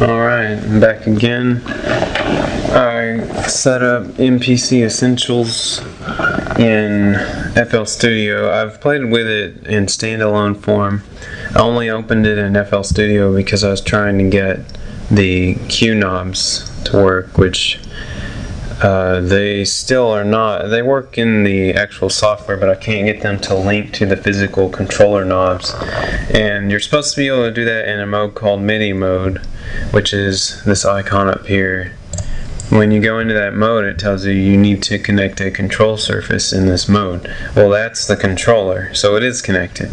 Alright, I'm back again. I set up MPC Essentials in FL Studio. I've played with it in standalone form. I only opened it in FL Studio because I was trying to get the Q knobs to work, which they still are not. They work in the actual software, but I can't get them to link to the physical controller knobs. And you're supposed to be able to do that in a mode called MIDI mode, which is this icon up here. When you go into that mode, it tells you you need to connect a control surface in this mode. Well, that's the controller, so it is connected,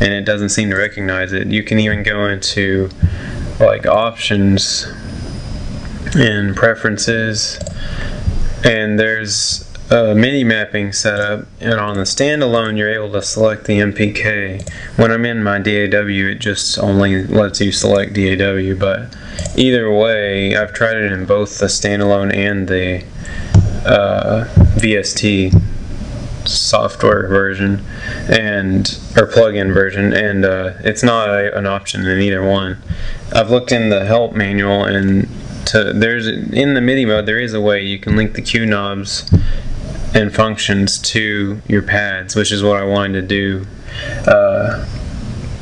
and it doesn't seem to recognize it. You can even go into like options and preferences, and there's a MIDI mapping setup, and on the standalone you're able to select the MPK. When I'm in my DAW, it just only lets you select DAW, but either way, I've tried it in both the standalone and the VST software version or plugin version, and it's not an option in either one. I've looked in the help manual, and in the MIDI mode there is a way you can link the Q knobs and functions to your pads, which is what I wanted to do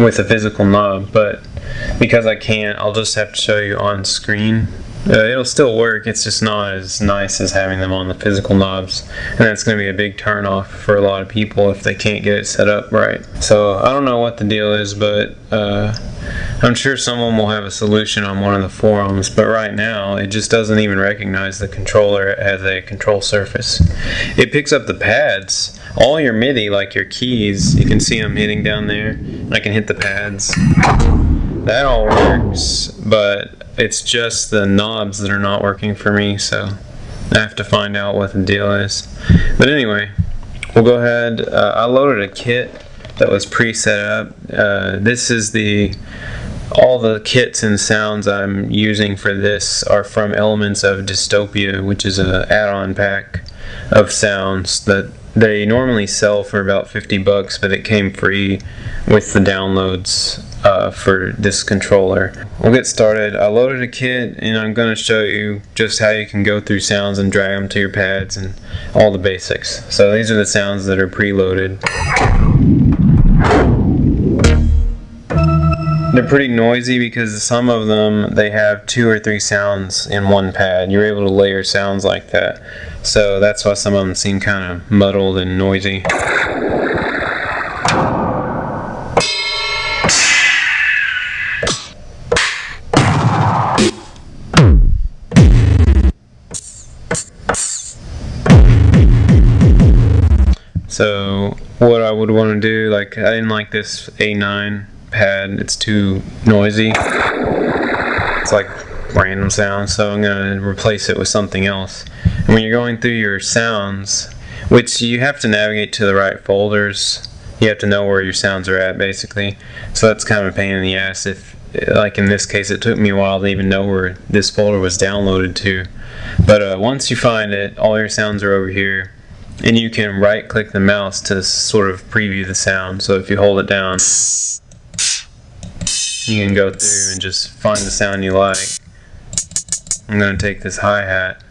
with a physical knob, but because I can't, I'll just have to show you on screen. It'll still work, it's just not as nice as having them on the physical knobs, and that's going to be a big turnoff for a lot of people if they can't get it set up right. So I don't know what the deal is, but I'm sure someone will have a solution on one of the forums, but right now it just doesn't even recognize the controller as a control surface. It picks up the pads, all your MIDI, like your keys, you can see them hitting down there. I can hit the pads. That all works, but it's just the knobs that are not working for me, so I have to find out what the deal is. But anyway, we'll go ahead. I loaded a kit that was pre-set up. This is all the kits and sounds I'm using for this are from Elements of Dystopia, which is an add-on pack of sounds that they normally sell for about $50, but it came free with the downloads for this controller. We'll get started. I loaded a kit, and I'm going to show you just how you can go through sounds and drag them to your pads and all the basics. So these are the sounds that are preloaded. They're pretty noisy because some of them, they have 2 or 3 sounds in one pad. You're able to layer sounds like that. So that's why some of them seem kind of muddled and noisy. So what I would want to do, like I didn't like this A9 pad, it's too noisy, it's like random sounds, so I'm going to replace it with something else. And when you're going through your sounds, which you have to navigate to the right folders, you have to know where your sounds are at basically, so that's kind of a pain in the ass. If, like in this case, it took me a while to even know where this folder was downloaded to, but once you find it, all your sounds are over here. And you can right click the mouse to sort of preview the sound. So if you hold it down, you can go through and just find the sound you like. I'm going to take this hi-hat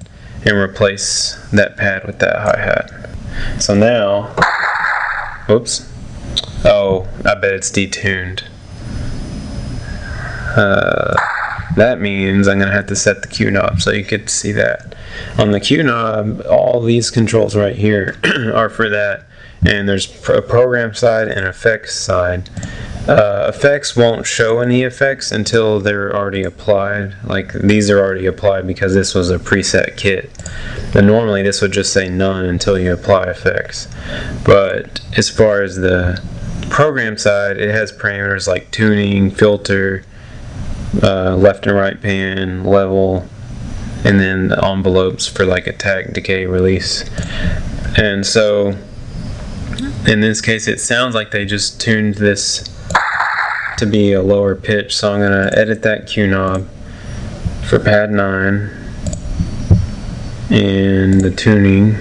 and replace that pad with that hi-hat. So now, whoops, oh, I bet it's detuned. That means I'm going to have to set the Q knob, so you get to see that. On the Q knob, all these controls right here are for that, and there's a program side and effects side. Effects won't show any effects until they're already applied. Like these are already applied because this was a preset kit. And normally this would just say none until you apply effects. But as far as the program side, it has parameters like tuning, filter, left and right pan, level, and then the envelopes for like attack, decay, release. And so in this case it sounds like they just tuned this to be a lower pitch, so I'm going to edit that Q knob for pad 9 and the tuning,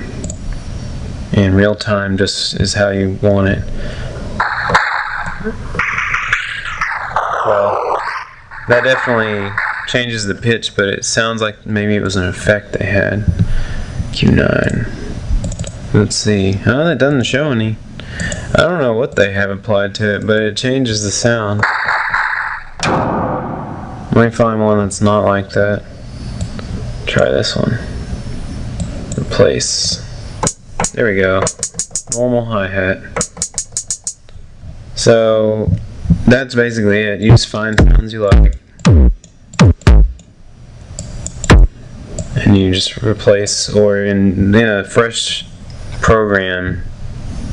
and real time just is how you want it. Well, that definitely changes the pitch, but it sounds like maybe it was an effect they had. Q9. Let's see. Oh, that doesn't show any. I don't know what they have applied to it, but it changes the sound. Might find one that's not like that. Try this one. Replace. There we go. Normal hi-hat. So that's basically it. You just find sounds you like, and you just replace, or in a fresh program,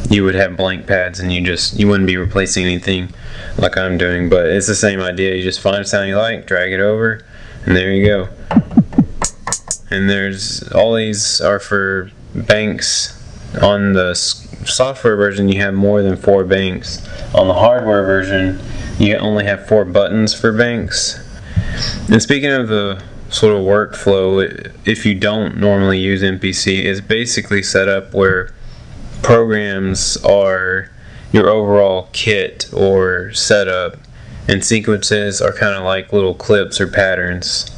you would have blank pads and you wouldn't be replacing anything like I'm doing, but it's the same idea. You just find a sound you like, drag it over, and there you go. And there's, all these are for banks. On the software version you have more than 4 banks. On the hardware version you only have 4 buttons for banks. And speaking of the sort of workflow, if you don't normally use MPC, it's basically set up where programs are your overall kit or setup, and sequences are kind of like little clips or patterns.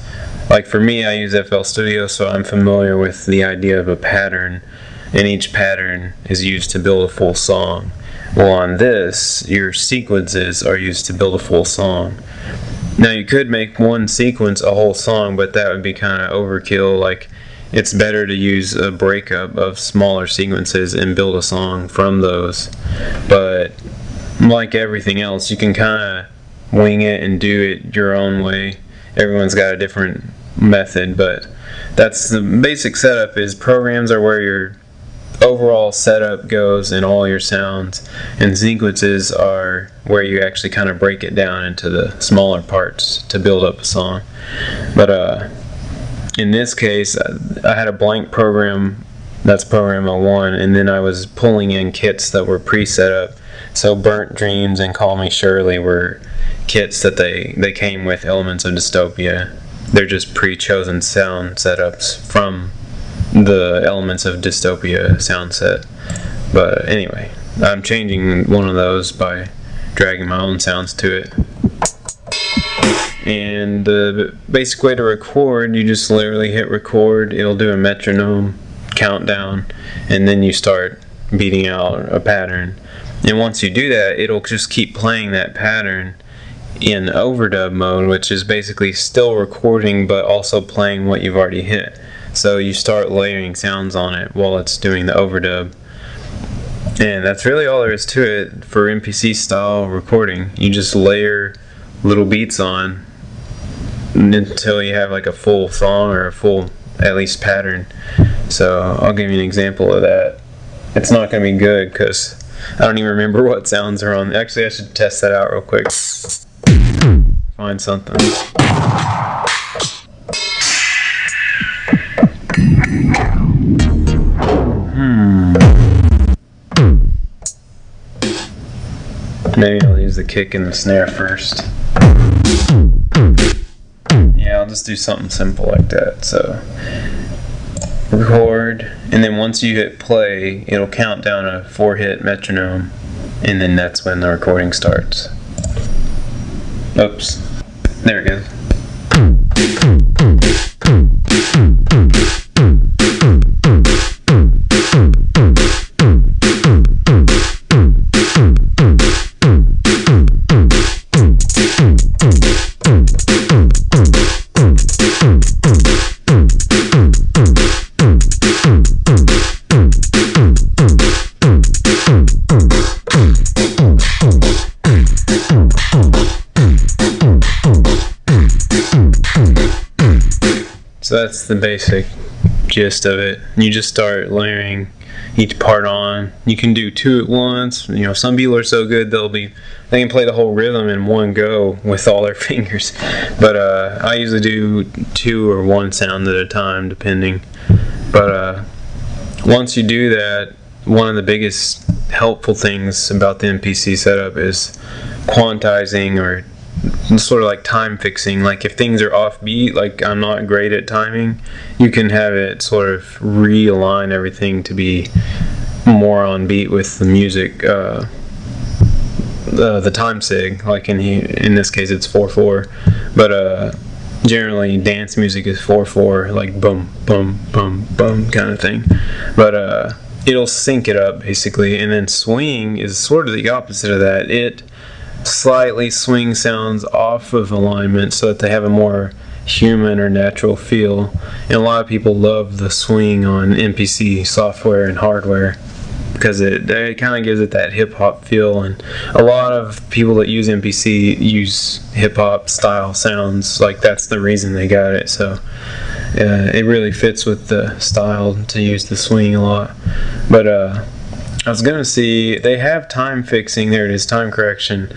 Like for me, I use FL Studio, so I'm familiar with the idea of a pattern, and each pattern is used to build a full song. Well, on this, your sequences are used to build a full song. Now, you could make one sequence a whole song, but that would be kind of overkill. Like, it's better to use a breakup of smaller sequences and build a song from those. But like everything else, you can kind of wing it and do it your own way. Everyone's got a different method, but that's the basic setup. Is programs are where your overall setup goes and all your sounds, and sequences are where you actually kind of break it down into the smaller parts to build up a song. But in this case, I had a blank program, that's program 01, and then I was pulling in kits that were pre-set up. So Burnt Dreams and Call Me Shirley were kits that they came with Elements of Dystopia. They're just pre-chosen sound setups from the Elements of Dystopia sound set. But anyway, I'm changing one of those by dragging my own sounds to it. And the basic way to record, you just literally hit record, it'll do a metronome countdown, and then you start beating out a pattern. And once you do that, it'll just keep playing that pattern in overdub mode, which is basically still recording but also playing what you've already hit. So you start layering sounds on it while it's doing the overdub. And that's really all there is to it for MPC style recording. You just layer little beats on until you have like a full song or a full, at least, pattern. So I'll give you an example of that. It's not going to be good because I don't even remember what sounds are on. Actually, I should test that out real quick. Find something. Maybe I'll use the kick and the snare first. Yeah, I'll just do something simple like that. So record, and then once you hit play, it'll count down a 4-hit metronome, and then that's when the recording starts. Oops. There it goes. So that's the basic gist of it. You just start layering each part on. You can do 2 at once. You know, some people are so good they can play the whole rhythm in one go with all their fingers. But I usually do 2 or 1 sound at a time, depending. But once you do that, one of the biggest helpful things about the MPC setup is quantizing, or sort of like time fixing. Like if things are offbeat, like I'm not great at timing, you can have it sort of realign everything to be more on beat with the music, the time sig. Like in this case, it's 4/4, but generally dance music is 4/4, like boom, boom, boom, boom kind of thing. But it'll sync it up basically. And then swing is sort of the opposite of that. It slightly swings sounds off of alignment so that they have a more human or natural feel. And a lot of people love the swing on MPC software and hardware, because it kind of gives it that hip-hop feel, and a lot of people that use MPC use hip-hop style sounds. Like, that's the reason they got it, so it really fits with the style to use the swing a lot. But I was gonna see, they have time fixing, there it is, time correction,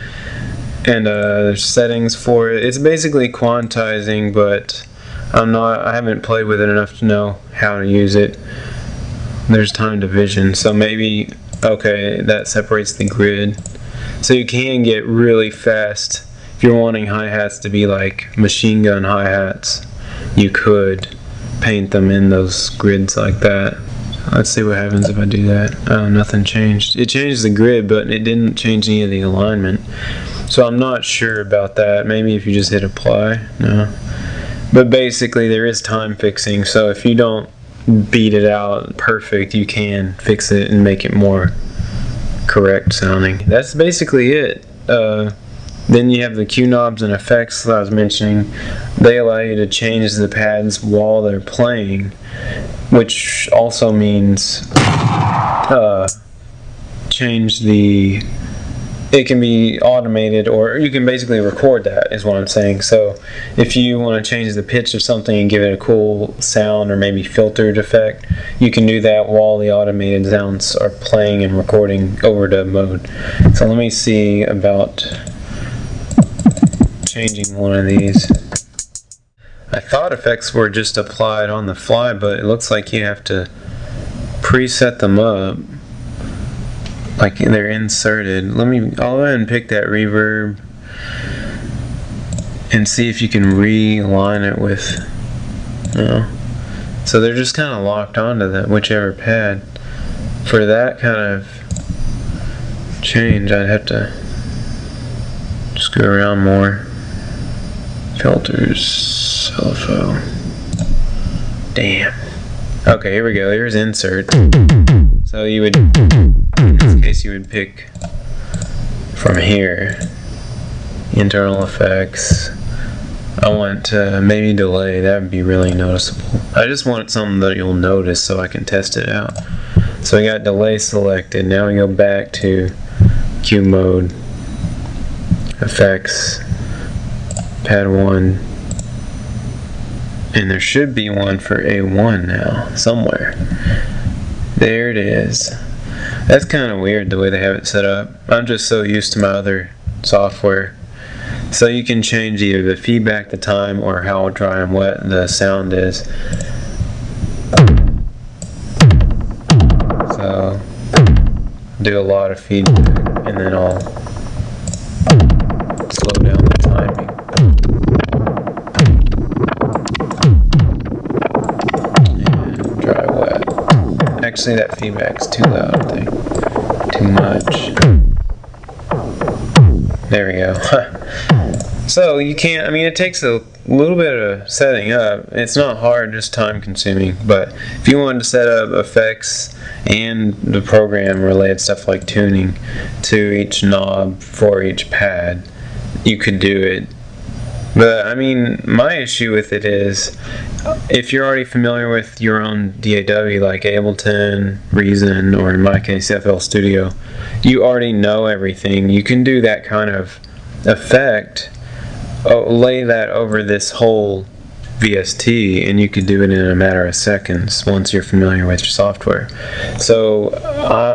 and there's settings for it. It's basically quantizing, but I haven't played with it enough to know how to use it. There's time division, so maybe, okay, that separates the grid. So you can get really fast. If you're wanting hi-hats to be like machine gun hi-hats, you could paint them in those grids like that. Let's see what happens if I do that. Oh, nothing changed. It changed the grid, but it didn't change any of the alignment. So I'm not sure about that. Maybe if you just hit apply, no. But basically there is time fixing, so if you don't beat it out perfect, you can fix it and make it more correct sounding. That's basically it. Then you have the Q knobs and effects that I was mentioning. They allow you to change the pads while they're playing, which also means it can be automated, or you can basically record that, is what I'm saying. So if you want to change the pitch of something and give it a cool sound or maybe filtered effect, you can do that while the automated sounds are playing and recording overdub mode. So let me see about changing one of these. I thought effects were just applied on the fly, but it looks like you have to preset them up. Like, they're inserted. I'll go ahead and pick that reverb and see if you can realign it with, so they're just kind of locked onto that, whichever pad. For that kind of change, I'd have to just go around more. Filters, LFO. Damn. Okay, here we go, here's insert. So you would, in this case, you would pick from here, internal effects. I want maybe delay, that would be really noticeable. I just want something that you'll notice so I can test it out. So we got delay selected, now we go back to Q mode, effects, pad 1, and there should be one for A1 now, somewhere. There it is. That's kind of weird the way they have it set up. I'm just so used to my other software. So you can change either the feedback, the time, or how dry and wet the sound is. So, do a lot of feedback, and then I'll slow down the timing. And dry wet. Actually, that feedback's too loud, I think. Much. There we go. So you can't, I mean, it takes a little bit of setting up. It's not hard, just time consuming. But if you wanted to set up effects and the program related stuff like tuning to each knob for each pad, you could do it. But I mean, my issue with it is, if you're already familiar with your own DAW like Ableton, Reason, or in my case FL Studio, you already know everything. You can do that kind of effect, lay that over this whole VST, and you could do it in a matter of seconds once you're familiar with your software. So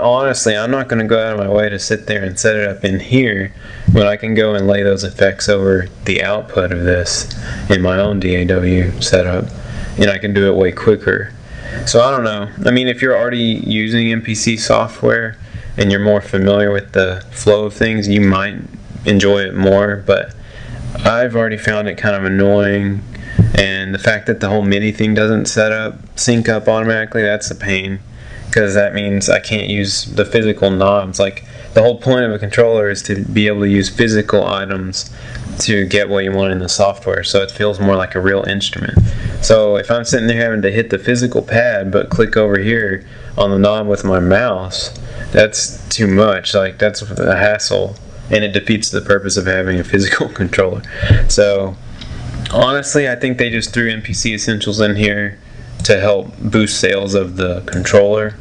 honestly, I'm not going to go out of my way to sit there and set it up in here when I can go and lay those effects over the output of this in my own DAW setup, and I can do it way quicker. So I don't know. I mean, if you're already using MPC software and you're more familiar with the flow of things, you might enjoy it more, but I've already found it kind of annoying. And the fact that the whole MIDI thing doesn't sync up automatically, that's a pain, because that means I can't use the physical knobs. Like, the whole point of a controller is to be able to use physical items to get what you want in the software, so it feels more like a real instrument. So if I'm sitting there having to hit the physical pad but click over here on the knob with my mouse, that's too much. Like, that's a hassle, and it defeats the purpose of having a physical controller. So honestly, I think they just threw MPC Essentials in here to help boost sales of the controller,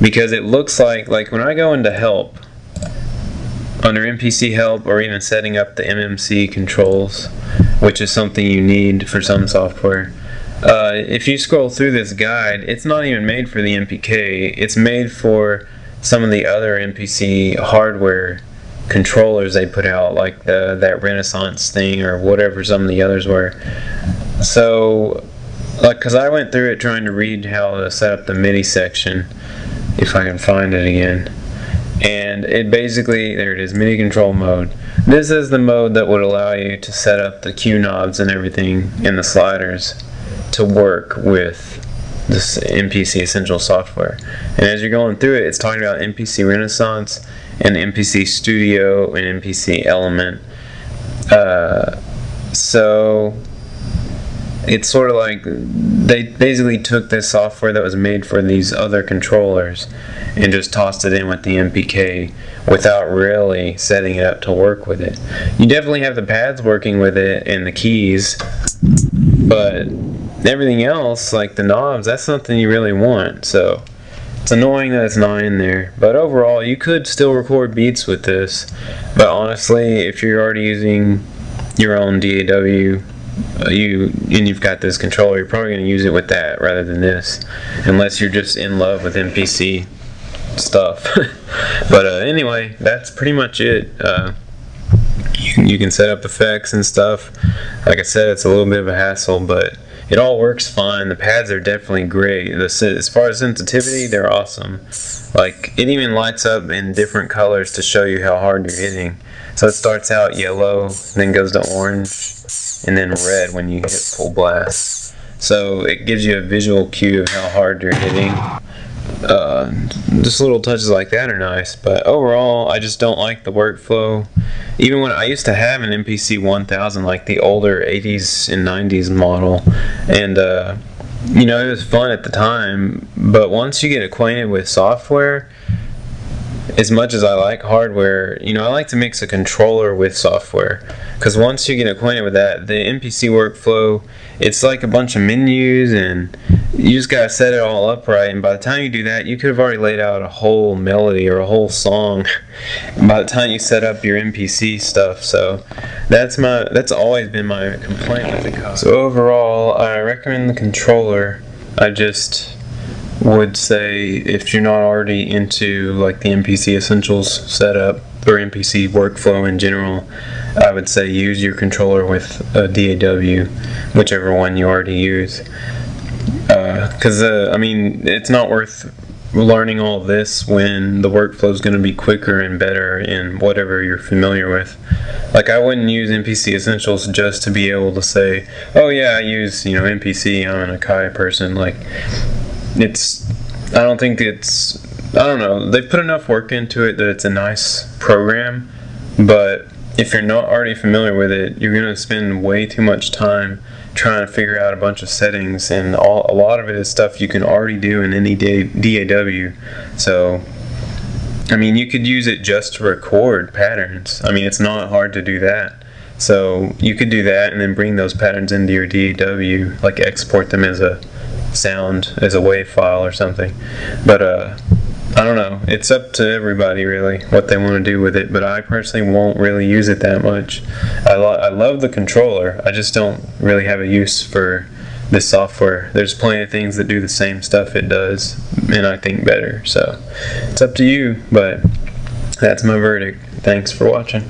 because it looks like when I go into help under MPC help, or even setting up the MMC controls, which is something you need for some software, if you scroll through this guide, it's not even made for the MPK. It's made for some of the other MPC hardware controllers they put out, like that Renaissance thing or whatever some of the others were. So, like, because I went through it trying to read how to set up the MIDI section, if I can find it again, and it basically, there it is, MIDI control mode. This is the mode that would allow you to set up the Q knobs and everything in the sliders to work with this MPC Essential software. And as you're going through it, it's talking about MPC Renaissance and MPC Studio and MPC Element. So it's sort of like they basically took this software that was made for these other controllers and just tossed it in with the MPK without really setting it up to work with it. You definitely have the pads working with it and the keys, but everything else, like the knobs, that's something you really want. So it's annoying that it's not in there, but overall you could still record beats with this. But honestly, if you're already using your own DAW and you've got this controller, you're probably going to use it with that rather than this, unless you're just in love with MPC stuff. But anyway, that's pretty much it. You can set up effects and stuff. Like I said, it's a little bit of a hassle, but it all works fine. The pads are definitely great. As far as sensitivity, they're awesome. Like, it even lights up in different colors to show you how hard you're hitting. So it starts out yellow, then goes to orange, and then red when you hit full blast. So it gives you a visual cue of how hard you're hitting. Just little touches like that are nice, but overall I just don't like the workflow. Even when I used to have an MPC 1000, like the older 80s and 90s model, and you know, it was fun at the time, but once you get acquainted with software, as much as I like hardware, you know, I like to mix a controller with software, because once you get acquainted with that, the MPC workflow, it's like a bunch of menus, and you just gotta set it all up right. And by the time you do that, you could have already laid out a whole melody or a whole song by the time you set up your MPC stuff. So that's always been my complaint with it. So overall, I recommend the controller. I just would say, if you're not already into like the MPC Essentials setup or MPC workflow in general, I would say use your controller with a DAW, whichever one you already use, because I mean, it's not worth learning all this when the workflow is going to be quicker and better in whatever you're familiar with. Like, I wouldn't use MPC Essentials just to be able to say, oh yeah, I use, you know, MPC, I'm an Akai person. Like, I don't know, they've put enough work into it that it's a nice program, but if you're not already familiar with it, you're going to spend way too much time trying to figure out a bunch of settings, and a lot of it is stuff you can already do in any DAW. So, I mean, you could use it just to record patterns. I mean, it's not hard to do that. So you could do that and then bring those patterns into your DAW, like export them as a sound, as a WAV file or something. But I don't know, it's up to everybody really what they want to do with it, but I personally won't really use it that much. I love the controller, I just don't really have a use for this software. There's plenty of things that do the same stuff it does, and I think better. So it's up to you, but that's my verdict. Thanks for watching.